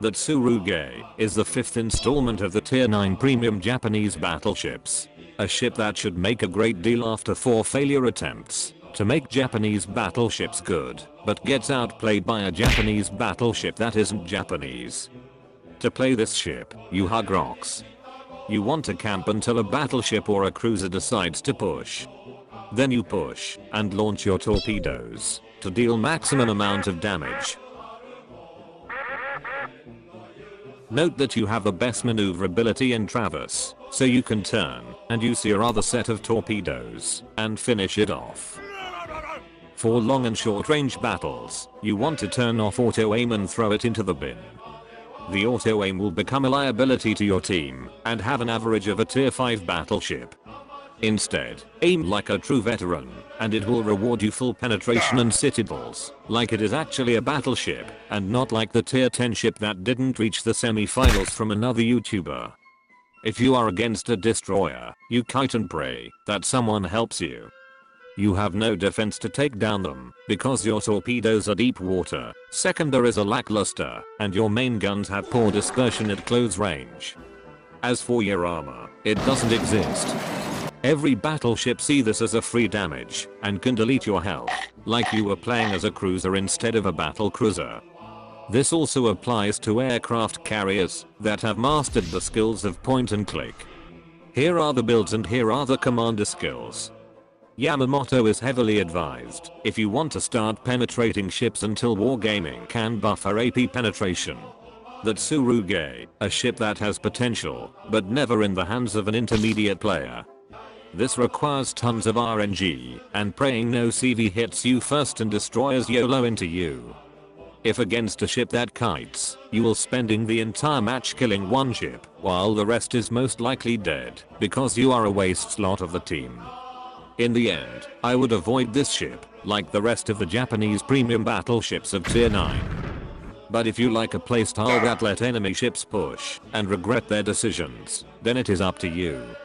The Tsurugi is the fifth installment of the Tier 9 premium Japanese battleships. A ship that should make a great deal after 4 failure attempts to make Japanese battleships good, but gets outplayed by a Japanese battleship that isn't Japanese. To play this ship, you hug rocks. You want to camp until a battleship or a cruiser decides to push. Then you push and launch your torpedoes to deal maximum amount of damage. Note that you have the best maneuverability in traverse, so you can turn and use your other set of torpedoes and finish it off. For long and short range battles, you want to turn off auto aim and throw it into the bin. The auto aim will become a liability to your team and have an average of a tier 5 battleship. Instead, aim like a true veteran, and it will reward you full penetration and citadels, like it is actually a battleship, and not like the tier 10 ship that didn't reach the semi-finals from another YouTuber. If you are against a destroyer, you kite and pray that someone helps you. You have no defense to take down them, because your torpedoes are deep water, secondaries are lackluster, and your main guns have poor dispersion at close range. As for your armor, it doesn't exist. Every battleship sees this as a free damage, and can delete your health, like you were playing as a cruiser instead of a battle cruiser. This also applies to aircraft carriers that have mastered the skills of point and click. Here are the builds and here are the commander skills. Yamamoto is heavily advised if you want to start penetrating ships until wargaming can buffer AP penetration. The Tsurugi, a ship that has potential, but never in the hands of an intermediate player. This requires tons of RNG, and praying no CV hits you first and destroyers YOLO into you. If against a ship that kites, you will spending the entire match killing one ship, while the rest is most likely dead, because you are a waste slot of the team. In the end, I would avoid this ship, like the rest of the Japanese premium battleships of Tier 9. But if you like a playstyle that let enemy ships push, and regret their decisions, then it is up to you.